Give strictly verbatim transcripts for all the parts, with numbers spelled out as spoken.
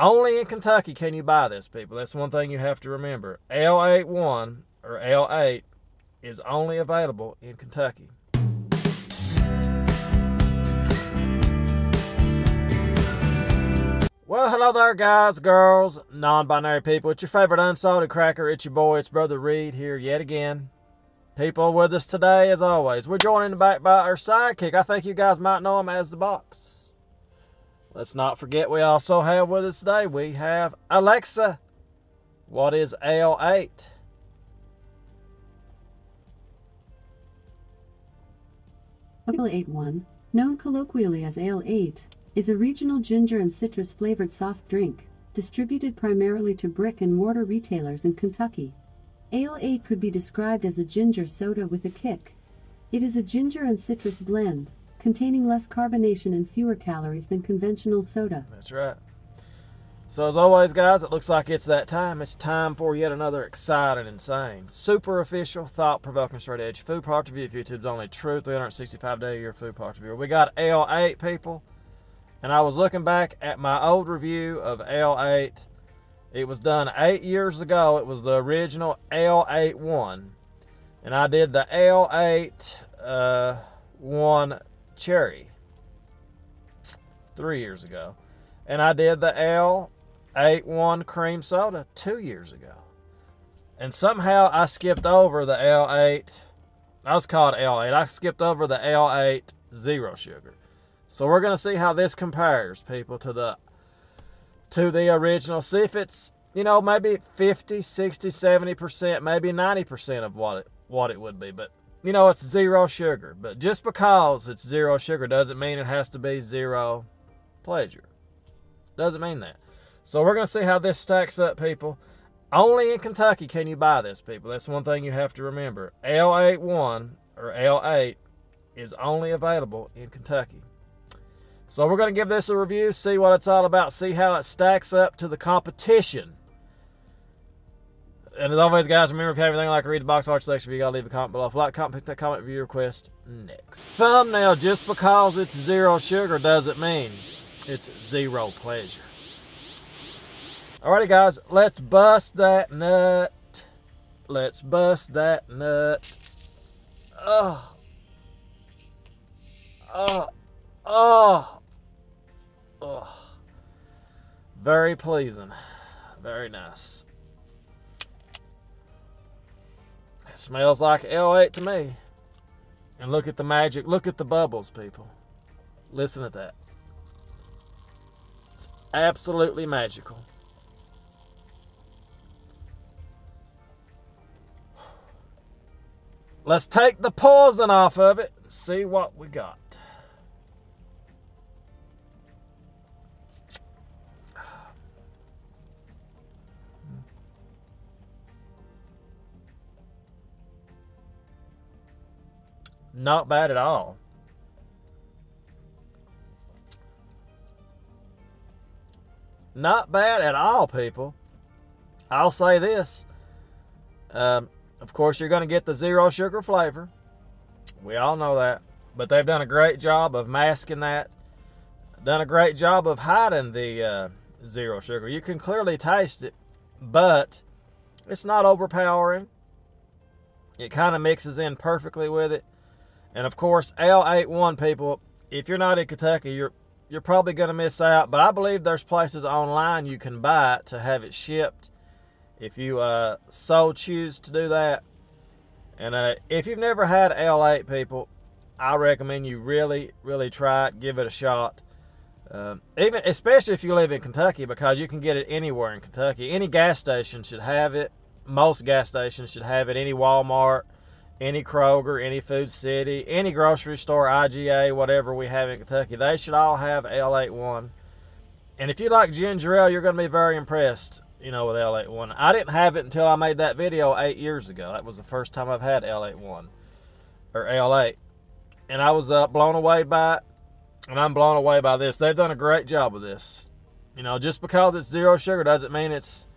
Only in Kentucky can you buy this, people. That's one thing you have to remember. Ale eight one or Ale eight is only available in Kentucky. Well, hello there, guys, girls, non-binary people. It's your favorite unsalted cracker. It's your boy. It's Brother Reed here yet again. People with us today, as always. We're joined in the back by our sidekick. I think you guys might know him as the Box. Let's not forget we also have with us today, we have Alexa. What is Ale eight? Ale eight one, known colloquially as Ale eight, is a regional ginger and citrus-flavored soft drink, distributed primarily to brick-and-mortar retailers in Kentucky. Ale eight could be described as a ginger soda with a kick. It is a ginger and citrus blend, containing less carbonation and fewer calories than conventional soda. That's right. So as always, guys, it looks like it's that time. It's time for yet another exciting, insane, super official, thought-provoking, straight-edge food product review of YouTube's only true three hundred sixty-five day a year food product review. We got Ale eight, people. And I was looking back at my old review of Ale eight. It was done eight years ago. It was the original Ale eight one. And I did the Ale eight one uh, cherry three years ago. And I did the Ale eight one cream soda two years ago. And somehow I skipped over the Ale eight. I was called Ale eight. I skipped over the Ale eight zero sugar. So we're going to see how this compares, people, to the to the original. See if it's, you know, maybe fifty, sixty, seventy percent, maybe ninety percent of what it, what it would be. But, you know, it's zero sugar. But just because it's zero sugar doesn't mean it has to be zero pleasure. Doesn't mean that. So we're going to see how this stacks up, people. Only in Kentucky can you buy this, people. That's one thing you have to remember. Ale eight one or Ale eight is only available in Kentucky. So we're going to give this a review, see what it's all about, see how it stacks up to the competition. And as always, guys, remember, if you have anything like a read the box art section, you got to leave a comment below. If you like, comment, pick that comment, review request next. Thumbnail, just because it's zero sugar doesn't mean it's zero pleasure. Alrighty, guys, let's bust that nut. Let's bust that nut. Oh. Oh. Oh. Oh, very pleasing, very nice. It smells like Ale eight to me. And look at the magic, look at the bubbles, people. Listen at that. It's absolutely magical. Let's take the poison off of it and see what we got. Not bad at all. Not bad at all, people. I'll say this. Um, of course, you're going to get the zero sugar flavor. We all know that. But they've done a great job of masking that. Done a great job of hiding the uh, zero sugar. You can clearly taste it, but it's not overpowering. It kind of mixes in perfectly with it. And of course, Ale eight one, people, if you're not in Kentucky, you're you're probably going to miss out. But I believe there's places online you can buy it to have it shipped if you uh, so choose to do that. And uh, if you've never had Ale eight, people, I recommend you really, really try it. Give it a shot. Um, even especially if you live in Kentucky, because you can get it anywhere in Kentucky. Any gas station should have it. Most gas stations should have it. Any Walmart, any Kroger, any Food City, any grocery store, I G A, whatever we have in Kentucky, they should all have Ale eight one. And if you like ginger ale, you're going to be very impressed, you know, with Ale eight one. I didn't have it until I made that video eight years ago. That was the first time I've had Ale eight one, or Ale eight. And I was uh, blown away by it, and I'm blown away by this. They've done a great job with this. You know, just because it's zero sugar doesn't mean it's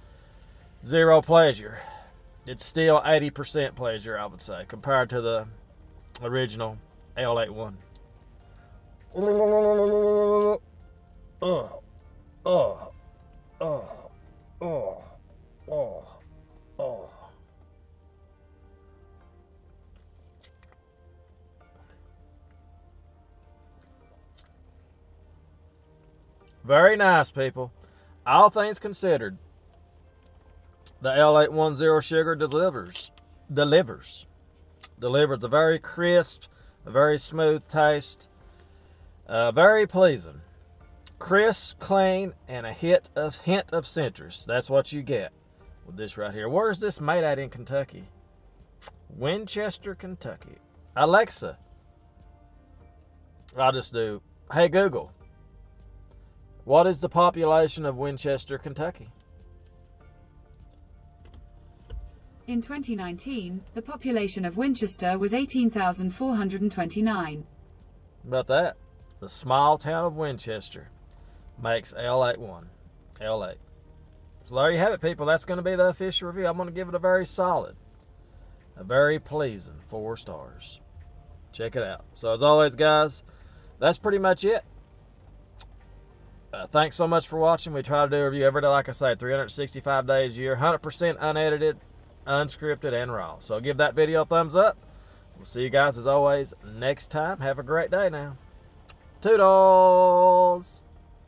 zero pleasure. It's still eighty percent pleasure, I would say, compared to the original Ale eight one. Oh, oh, Oh, oh, oh, oh. Very nice, people. All things considered, the L eight ten sugar delivers, delivers, delivers a very crisp, a very smooth taste, uh, very pleasing. Crisp, clean, and a hit of hint of citrus. That's what you get with this right here. Where's this made at in Kentucky? Winchester, Kentucky. Alexa, I'll just do, hey Google, what is the population of Winchester, Kentucky? In twenty nineteen, the population of Winchester was eighteen thousand four hundred twenty-nine. About that, the small town of Winchester makes L eight one, L eight. So there you have it, people. That's going to be the official review. I'm going to give it a very solid, a very pleasing four stars. Check it out. So as always, guys, that's pretty much it. Uh, thanks so much for watching. We try to do a review every day, like I say, three hundred sixty-five days a year, one hundred percent unedited, unscripted, and raw. So give that video a thumbs up. We'll see you guys, as always, next time. Have a great day now. Toodles!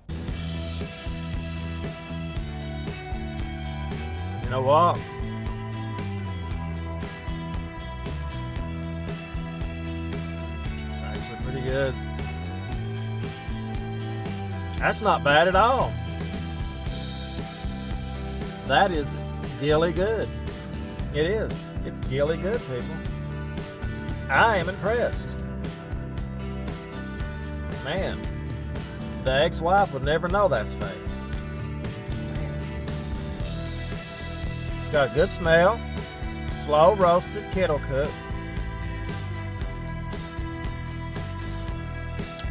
You know what? It's actually pretty good. That's not bad at all. That is gilly good. It is. It's gilly good, people. I am impressed. Man, the ex-wife would never know that's fake. It's got a good smell. Slow roasted, kettle cooked.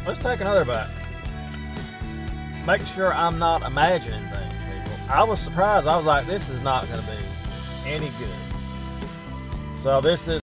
Let's take another bite. Making sure I'm not imagining things, people. I was surprised. I was like, this is not going to be any good. So this is